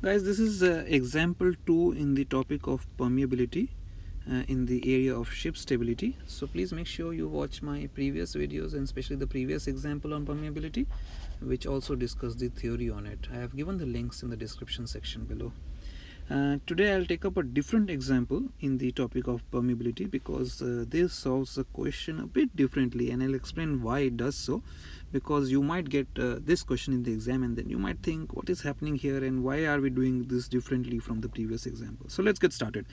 Guys, this is example 2 in the topic of permeability in the area of ship stability. So please make sure you watch my previous videos and especially the previous example on permeability, which also discussed the theory on it. I have given the links in the description section below. Today I'll take up a different example in the topic of permeability because this solves the question a bit differently, and I'll explain why it does so, because you might get this question in the exam and then you might think what is happening here and why are we doing this differently from the previous example. So let's get started.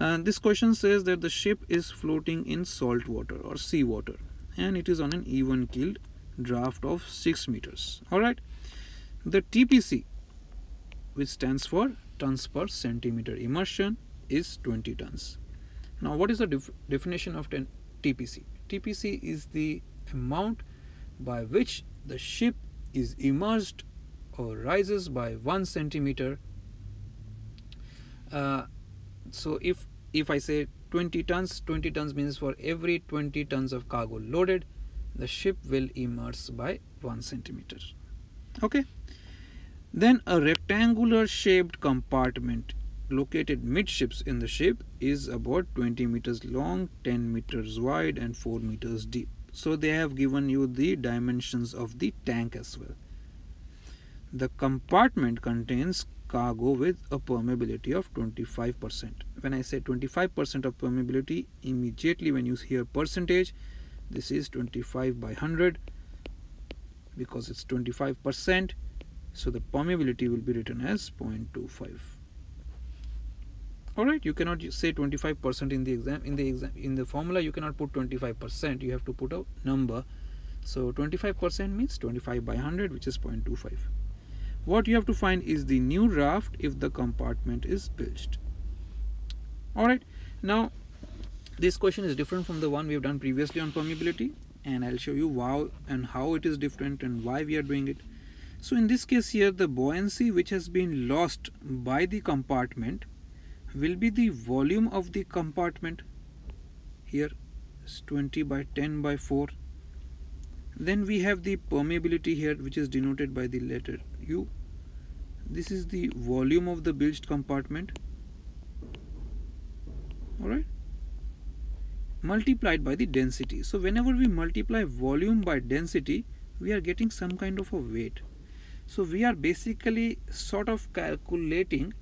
This question says that the ship is floating in salt water or sea water and it is on an even keeled draft of 6 meters. Alright, the TPC, which stands for tons per centimeter immersion, is 20 tons. Now what is the definition of TPC? TPC is the amount by which the ship is immersed or rises by 1 centimeter. So if I say 20 tons means for every 20 tons of cargo loaded, the ship will immerse by 1 centimeter. Okay. Then a rectangular shaped compartment located midships in the ship is about 20 meters long, 10 meters wide and 4 meters deep. So they have given you the dimensions of the tank as well. The compartment contains cargo with a permeability of 25%. When I say 25% of permeability, immediately when you hear percentage, this is 25 by 100 because it's 25%. So the permeability will be written as 0.25. Alright, you cannot say 25% in the exam. In the formula, you cannot put 25%. You have to put a number. So 25% means 25 by 100, which is 0.25. What you have to find is the new draft if the compartment is bilged. Alright, now this question is different from the one we've done previously on permeability, and I'll show you why and how it is different and why we are doing it. So in this case here, the buoyancy which has been lost by the compartment will be the volume of the compartment. Here is 20 by 10 by 4. Then we have the permeability here, which is denoted by the letter U. This is the volume of the bilged compartment. Alright. Multiplied by the density. So whenever we multiply volume by density, we are getting some kind of a weight. So we are basically sort of calculating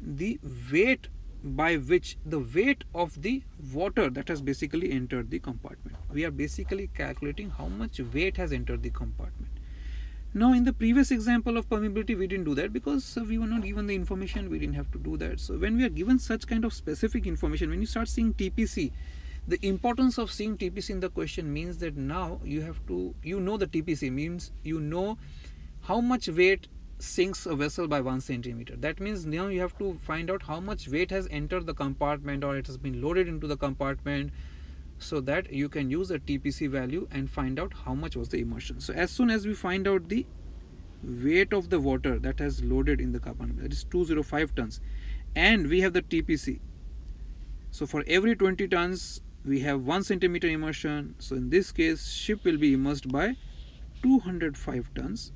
the weight by which the weight of the water that has basically entered the compartment. We are basically calculating how much weight has entered the compartment. Now in the previous example of permeability, we didn't do that because we were not given the information. We didn't have to do that. So when we are given such kind of specific information, when you start seeing TPC, the importance of seeing TPC in the question means that now you have to, you know, the TPC means you know how much weight sinks a vessel by 1 centimeter. That means now you have to find out how much weight has entered the compartment or it has been loaded into the compartment, so that you can use the TPC value and find out how much was the immersion. So as soon as we find out the weight of the water that has loaded in the compartment, that is 205 tons, and we have the TPC. So for every 20 tons, we have 1 centimeter immersion. So in this case, ship will be immersed by 205 tons.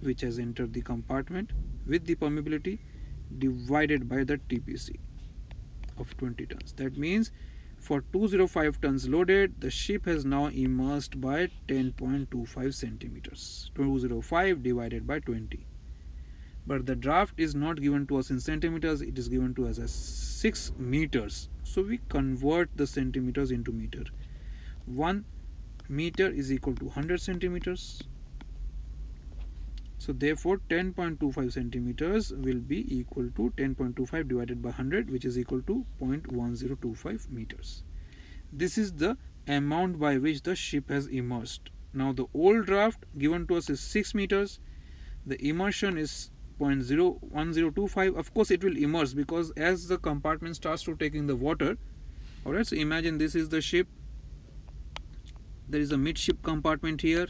Which has entered the compartment with the permeability divided by the TPC of 20 tons. That means for 205 tons loaded, the ship has now immersed by 10.25 centimeters. 205 divided by 20. But the draft is not given to us in centimeters, it is given to us as 6 meters. So we convert the centimeters into meter. 1 meter is equal to 100 centimeters. So therefore 10.25 centimeters will be equal to 10.25 divided by 100, which is equal to 0.1025 meters. This is the amount by which the ship has immersed. Now the old draft given to us is 6 meters. The immersion is 0.1025. Of course it will immerse because as the compartment starts to take in the water. Alright, so imagine this is the ship. There is a midship compartment here.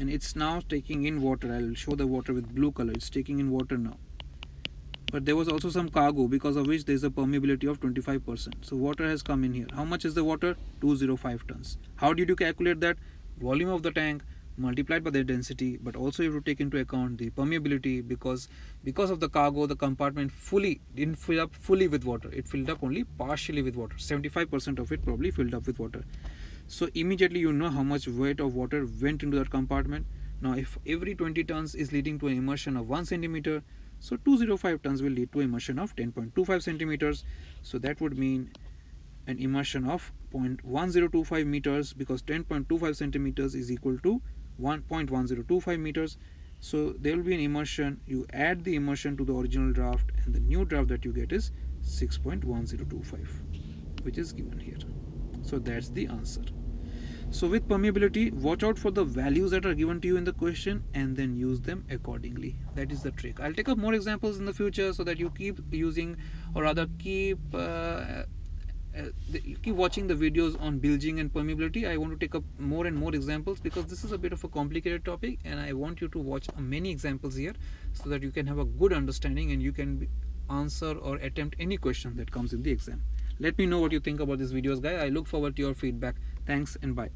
And it's now taking in water. I'll show the water with blue color. It's taking in water now. But there was also some cargo because of which there is a permeability of 25%. So water has come in here. How much is the water? 205 tons. How did you calculate that? Volume of the tank, multiplied by their density, but also you have to take into account the permeability, because of the cargo the compartment didn't fill up fully with water. It filled up only partially with water. 75% of it probably filled up with water. So immediately you know how much weight of water went into that compartment. Now if every 20 tons is leading to an immersion of 1 centimeter, so 205 tons will lead to immersion of 10.25 centimeters. So that would mean an immersion of 0.1025 meters, because 10.25 centimeters is equal to 1.1025 meters. So there will be an immersion. You add the immersion to the original draft, and the new draft that you get is 6.1025, which is given here. So that's the answer. So with permeability, watch out for the values that are given to you in the question and then use them accordingly. That is the trick. I'll take up more examples in the future so that you keep using, or rather keep watching the videos on bilging and permeability. I want to take up more and more examples because this is a bit of a complicated topic, and I want you to watch many examples here so that you can have a good understanding and you can answer or attempt any question that comes in the exam. Let me know what you think about these videos, guys. I look forward to your feedback. Thanks and bye.